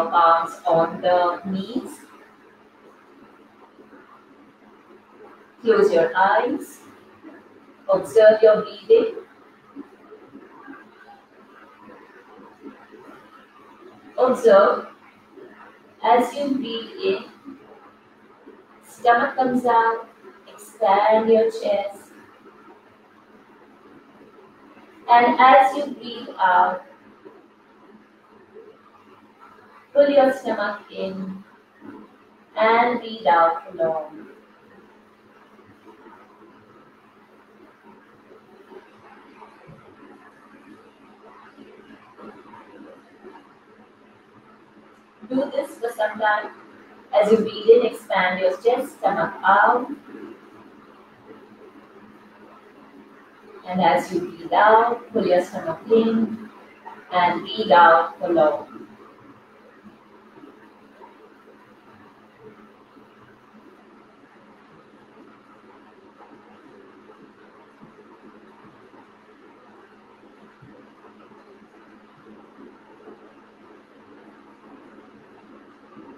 your palms on the knees. Close your eyes. Observe your breathing. Observe as you breathe in, stomach comes out, expand your chest. And as you breathe out, pull your stomach in and breathe out for long. Do this for some time. As you breathe in, expand your chest, stomach out. And as you breathe out, pull your stomach in and breathe out for long.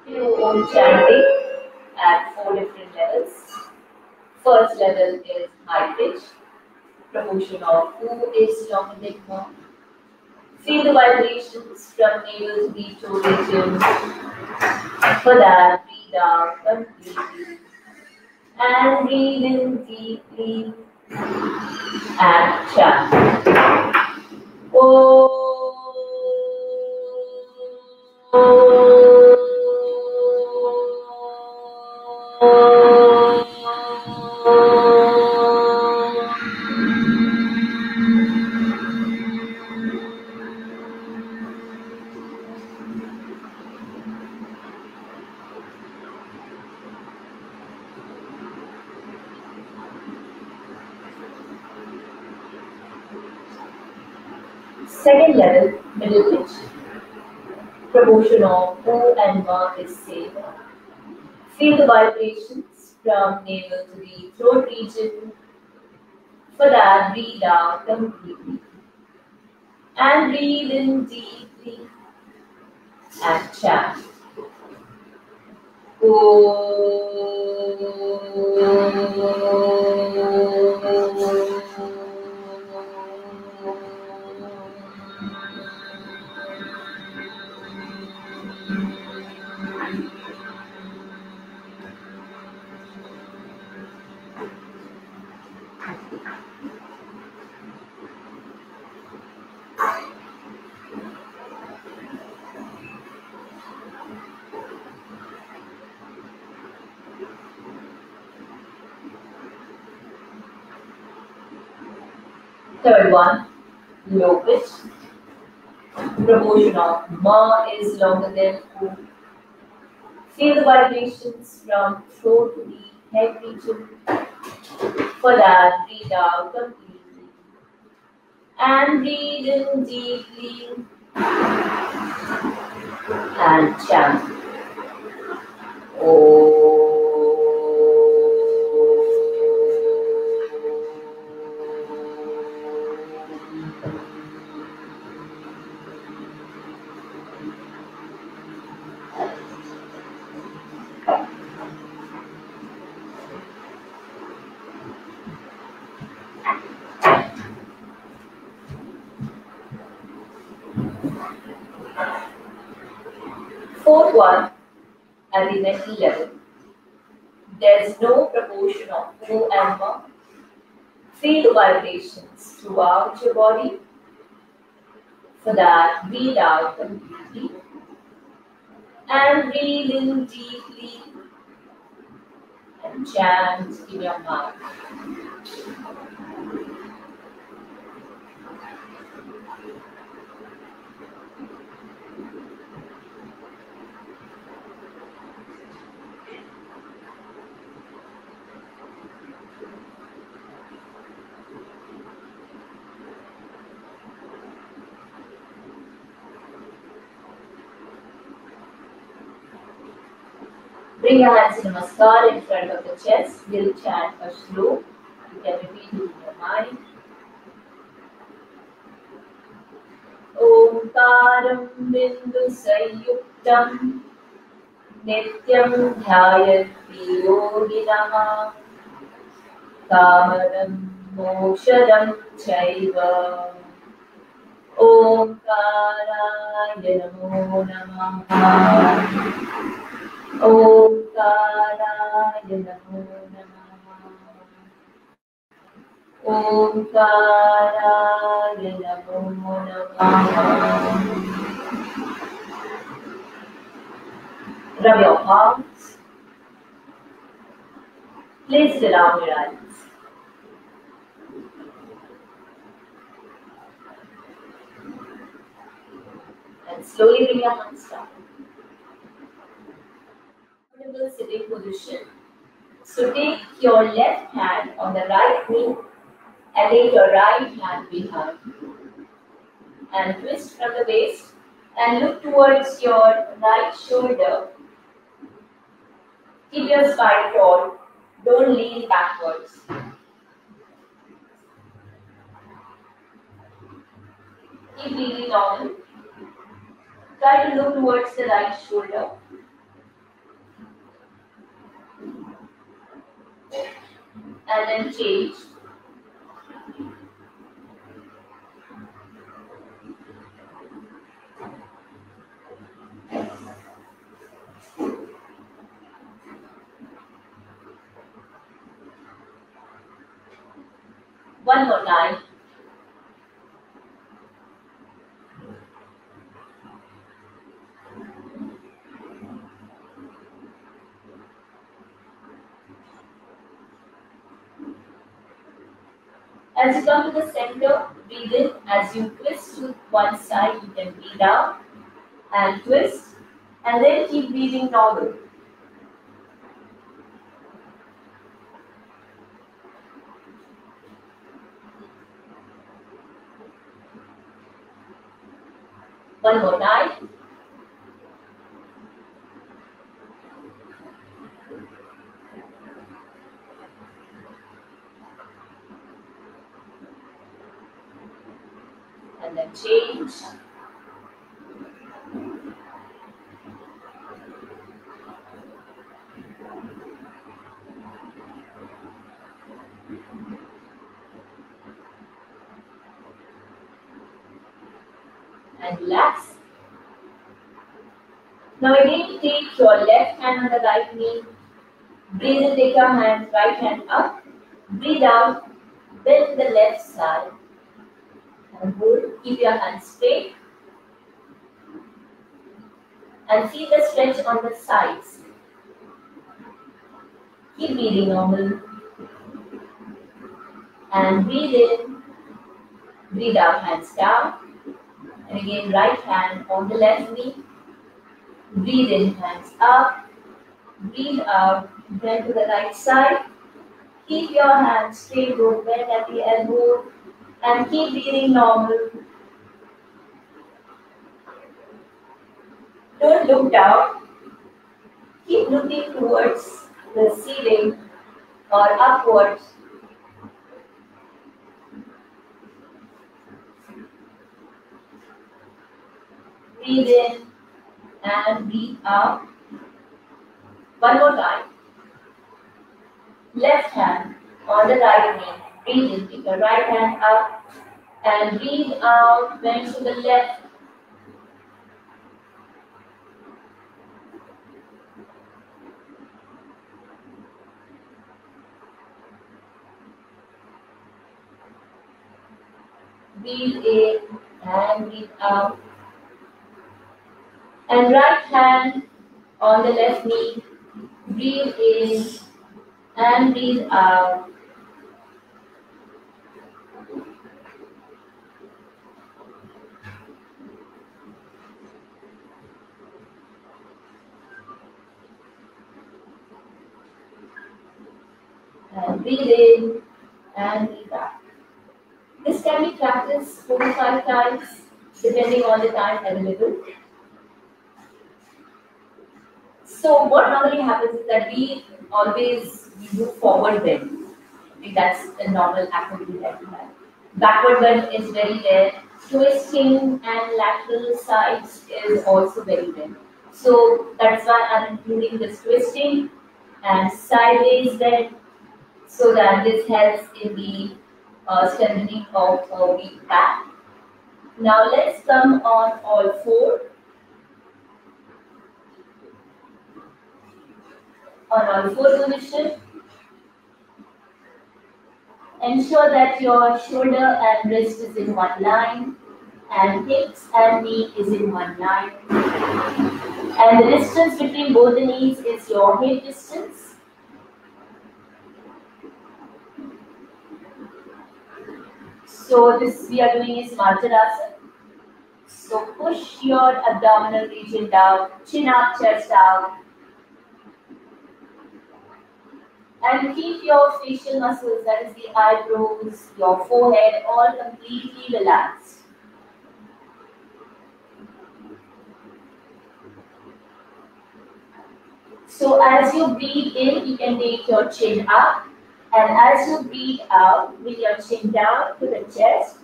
Do Om chanting at 4 different levels. First level is high pitch, promotion of who is Dominic Wong. Feel the vibrations from navel to the toe regions. For that, breathe out completely. And breathe in deeply. And chant. Second level, middle pitch. Promotion of who and what is safe. Feel the vibrations from navel to the throat region. For that, breathe out completely. And breathe in deeply. And chant. Om. Third one, low pitch. Promotion of ma is longer than u. Feel the vibrations from throat to the head region. For that, breathe out completely. And breathe in deeply. And chant. Oh. Fourth one, at the next level, there is no proportion of who and what. Feel vibrations throughout your body. For that, breathe out completely. And breathe in deeply. And chant in your mouth. Bring your hands in namaskar in front of the chest. We'll chant a shloka. You can repeat it in your mind. Omkaram Bindu Sayuktam Nityam Dhyayat Yoginam Kamadam Moshadam Chaiva Omkaraya Namo Namah Omkaraya Namo Namah Omkaraya Namo Namah. Rub your palms. Place it around your eyes. And slowly bring your hands down. Sitting position. So take your left hand on the right knee and take your right hand behind you. And twist from the waist and look towards your right shoulder. Keep your spine tall. Don't lean backwards. Keep breathing normal. Try to look towards the right shoulder. And then change. One more time. As you come to the center, breathe in. As you twist to one side, you can breathe out and twist, and then keep breathing normal. One more time. And then change. And relax. Now again, take your left hand on the right knee. Breathe in, take your hand, right hand up. Breathe out, bend the left side. And hold, keep your hands straight and feel the stretch on the sides. Keep breathing normal and breathe in, breathe out, hands down, and again right hand on the left knee, breathe in, hands up, breathe out, bend to the right side, keep your hands straight, don't bend at the elbow. And keep breathing normal. Don't look down. Keep looking towards the ceiling or upwards. Breathe in and breathe out. One more time. Left hand on the right knee. Breathe in, take your right hand up and breathe out, bend to the left. Breathe in and breathe out. And right hand on the left knee. Breathe in and breathe out. And breathe in and breathe out. This can be practiced 4 to 5 times, depending on the time available. So what normally happens is that we do forward bend. That's a normal activity that we have. Backward bend is very rare, Twisting and lateral sides is also very well. So that's why I'm including this twisting and sideways bend, so that this helps in the strengthening of a weak back. Now let's come on all four. On all four position. Ensure that your shoulder and wrist is in one line, and hips and knee is in one line. And the distance between both the knees is your hip distance. So this we are doing is Marjariasana. So push your abdominal region down, chin up, chest out. And keep your facial muscles, that is the eyebrows, your forehead, all completely relaxed. So as you breathe in, you can take your chin up. And as you breathe out, bring your chin down to the chest.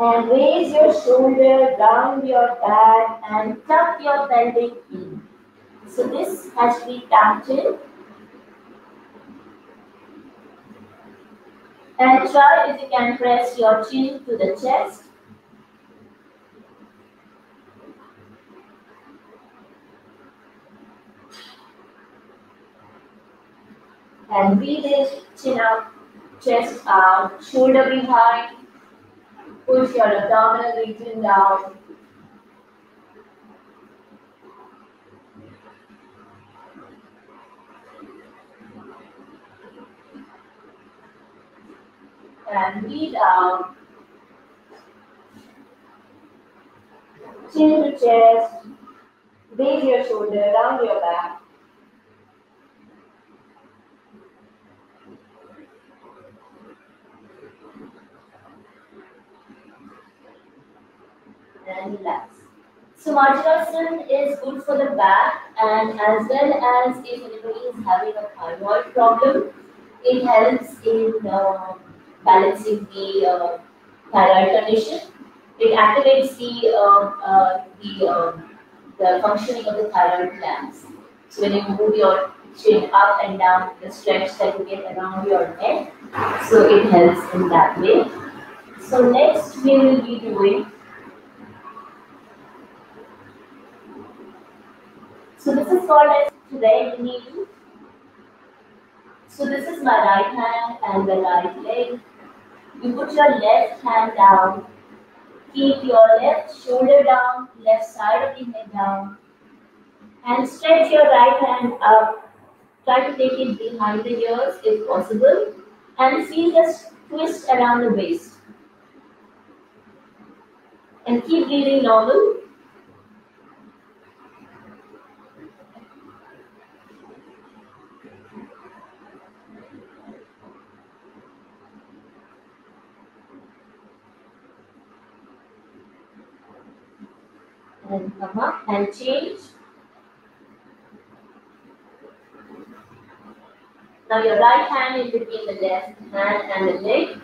And raise your shoulder, round your back, and tuck your pelvic in. So this has to be tapped in. And try if you can press your chin to the chest. And breathe in, chin up, chest out, shoulder behind. Push your abdominal region down. And breathe out, chin to chest, raise your shoulder, round your back. And relax. So Marjariasana is good for the back, and as well as if anybody is having a thyroid problem, it helps in balancing the thyroid condition. It activates the functioning of the thyroid glands. So when you move your chin up and down, the stretch that you get around your neck, so it helps in that way. So next we will be doing. So this is called as today we need to. So this is my right hand and the right leg. You put your left hand down, keep your left shoulder down, left side of the head down, and stretch your right hand up. Try to take it behind the ears if possible, and feel this twist around the waist. And keep breathing normal. And come up and change. Now your right hand is between the left hand and the leg.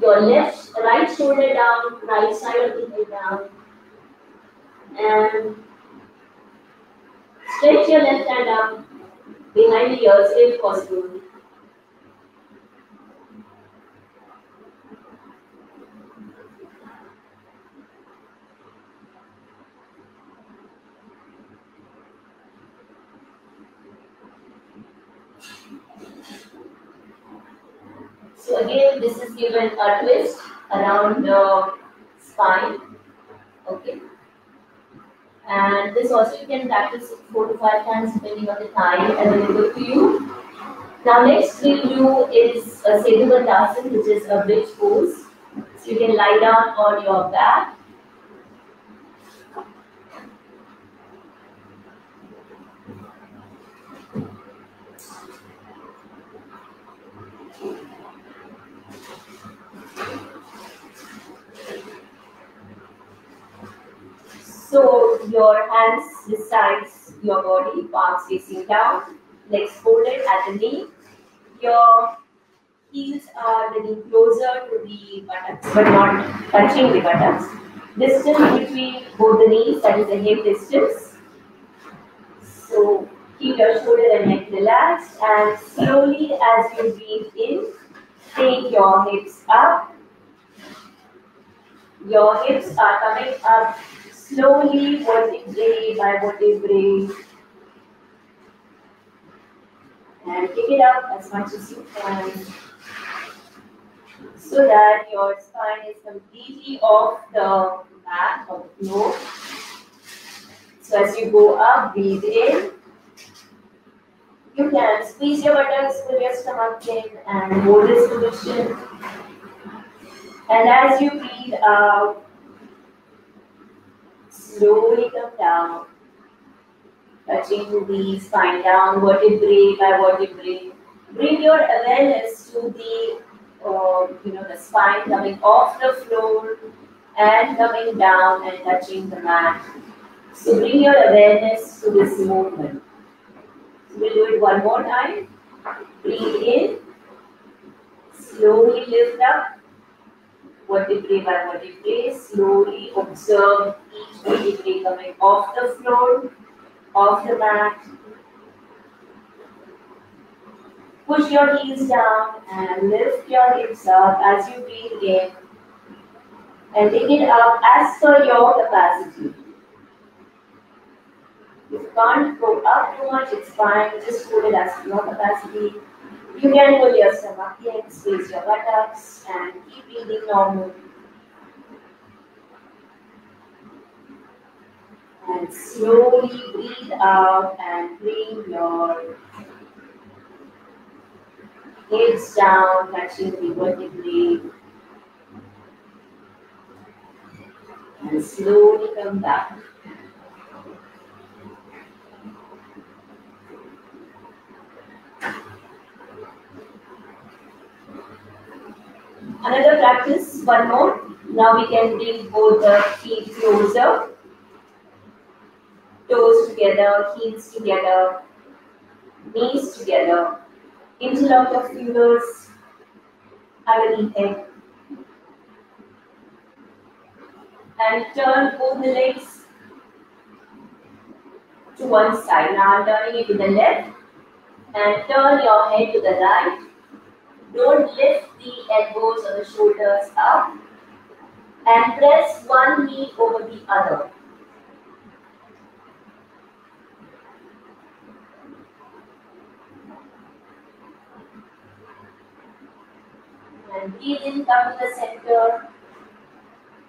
Your right shoulder down, right side of the head down. And stretch your left hand up behind the ears if possible. So again, this is given a twist around the spine, okay? And this also you can practice 4 to 5 times depending on the time available to you. Now next we'll do is a Setu Bandhasana, which is a bridge pose. So you can lie down on your back. So your hands besides your body, palms facing down, legs folded at the knee. Your heels are getting closer to the buttocks but not touching the buttocks. Distance between both the knees, that is the hip distance. So keep your shoulder and neck relaxed, and slowly as you breathe in, take your hips up. Your hips are coming up slowly, vertebrae by vertebrae. And kick it up as much as you can, so that your spine is completely off the mat or the floor. So as you go up, breathe in. You can squeeze your buttocks, pull your stomach in, and hold this position. And as you breathe out, slowly come down, touching the spine down, vertebrae by vertebrae. Bring your awareness to the, the spine coming off the floor and coming down and touching the mat. So bring your awareness to this movement. We'll do it one more time. Breathe in. Slowly lift up, vertebrae by vertebrae. Slowly observe each vertebrae coming off the floor, off the mat. Push your heels down and lift your hips up as you breathe in. And take it up as per your capacity. You can't go up too much, it's fine. Just hold it as per your capacity. You can pull your stomach in, squeeze your buttocks, and keep breathing normal. And slowly breathe out and bring your hips down, touching the vertebrae. And slowly come back. Another practice, one more. Now we can bring both the feet closer. Toes together, heels together, knees together. Interlock your fingers underneath it. And turn both the legs to one side. Now turning it to the left. And turn your head to the right. Don't lift the elbows or the shoulders up, and press one knee over the other. And breathe in, come to the center.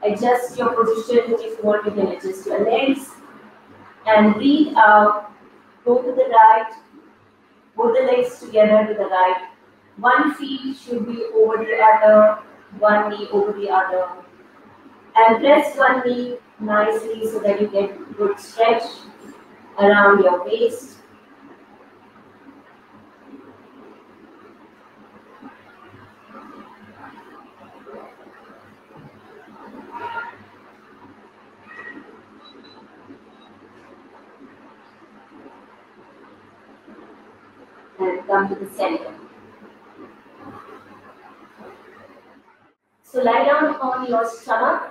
Adjust your position. If you want, you can adjust your legs. And breathe out. Go to the right. Both the legs together to the right. One feet should be over the other, one knee over the other. And press one knee nicely so that you get good stretch around your waist. And come to the center. So lie down on your stomach.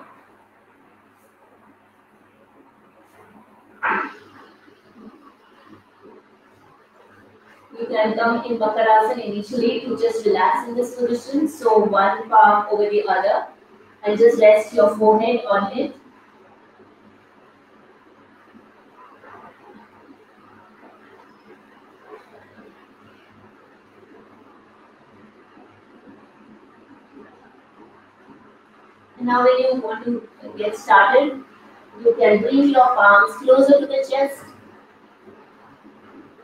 You can come in Makarasana initially to just relax in this position. So one palm over the other and just rest your forehead on it. Now when you want to get started, you can bring your palms closer to the chest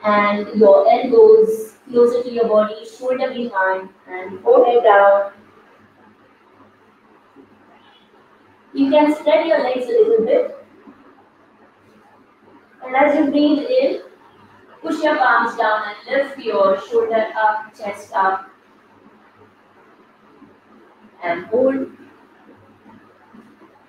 and your elbows closer to your body, shoulder behind, and forehead down. You can spread your legs a little bit. And as you breathe in, push your palms down and lift your shoulder up, chest up, and hold.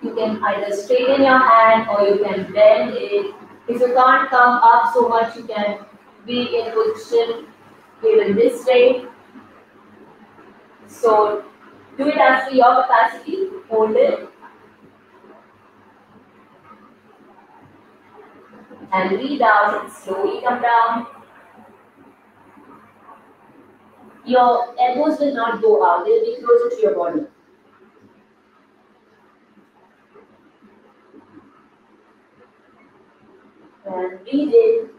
You can either straighten your hand or you can bend it. If you can't come up so much, you can be in position even this way. So do it as to your capacity, hold it, and breathe out and slowly come down. Your elbows will not go out, they'll be closer to your body. And breathe in.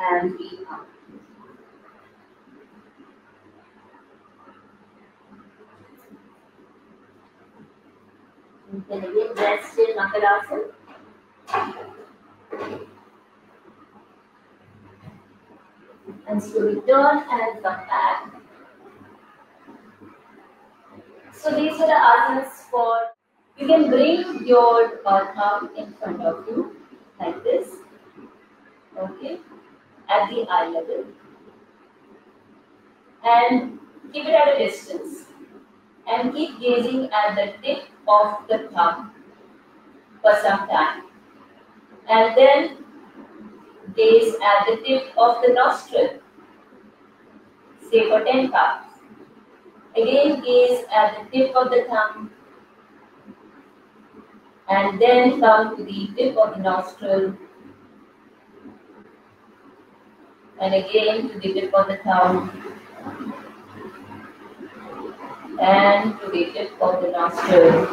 And breathe out. You can again rest in Makarasana. And so return and come back. So these are the asanas for, you can bring your thumb in front of you like this. Okay. At the eye level. And keep it at a distance. And keep gazing at the tip of the thumb for some time. And then gaze at the tip of the nostril, say for 10 counts. Again, gaze at the tip of the thumb. And then come to the tip of the nostril. And again to the tip of the thumb, and to the tip of the nostril.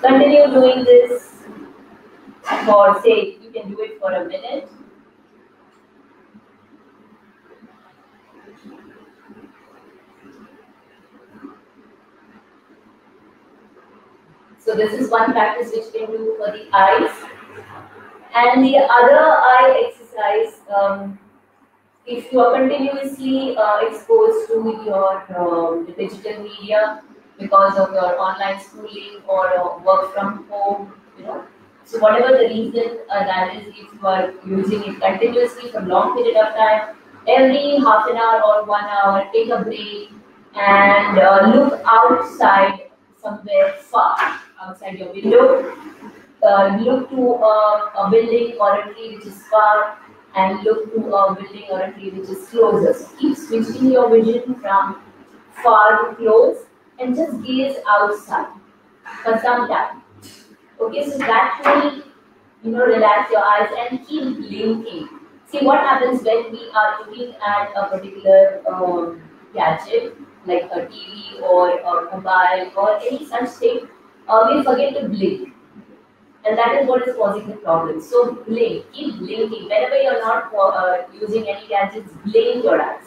Continue doing this for, say, you can do it for a minute. So this is one practice which you can do for the eyes. And the other eye exercise, if you are continuously exposed to your digital media because of your online schooling or work from home, you know, so whatever the reason that is, if you are using it continuously for a long period of time, every half an hour or 1 hour, take a break and look outside somewhere far, outside your window. Look to a building or a tree which is far, and look to a building or a tree which is closer. So keep switching your vision from far to close and just gaze outside for some time. Okay, so that will, you know, relax your eyes and keep blinking. See what happens when we are looking at a particular gadget like a TV or a mobile or any such thing, we forget to blink. And that is what is causing the problem. So blink, keep blinking. Whenever you're not using any gadgets, blink your eyes.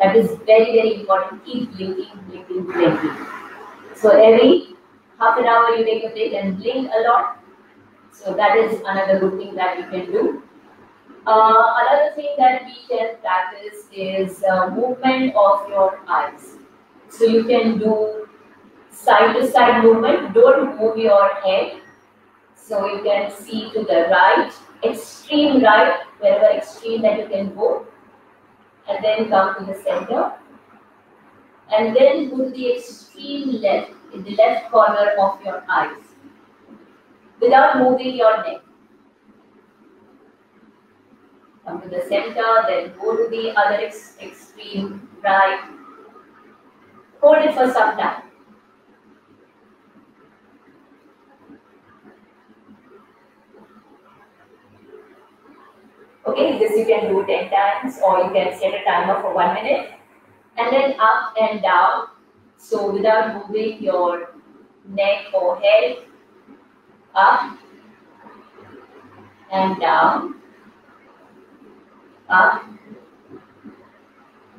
That is very, very important. Keep blinking, blinking, blinking. So every half an hour you take a break and blink a lot. So that is another good thing that you can do. Another thing that we can practice is movement of your eyes. So you can do side-to-side movement. Don't move your head. So you can see to the right, extreme right, wherever extreme that you can go, and then come to the center, and then go to the extreme left, in the left corner of your eyes, without moving your neck. Come to the center, then go to the other extreme right. Hold it for some time. Okay, this you can do 10 times, or you can set a timer for 1 minute, and then up and down. So without moving your neck or head, up and down, up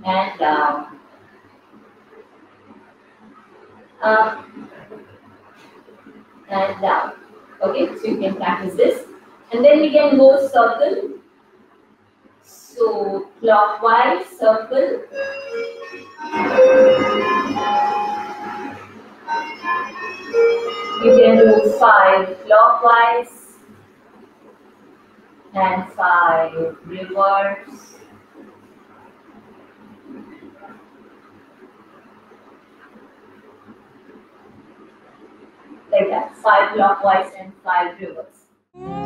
and down, up and down. Okay, so you can practice this, and then we can go circle. So clockwise circle, you can do 5 clockwise and 5 reverse, like that, 5 clockwise and 5 reverse.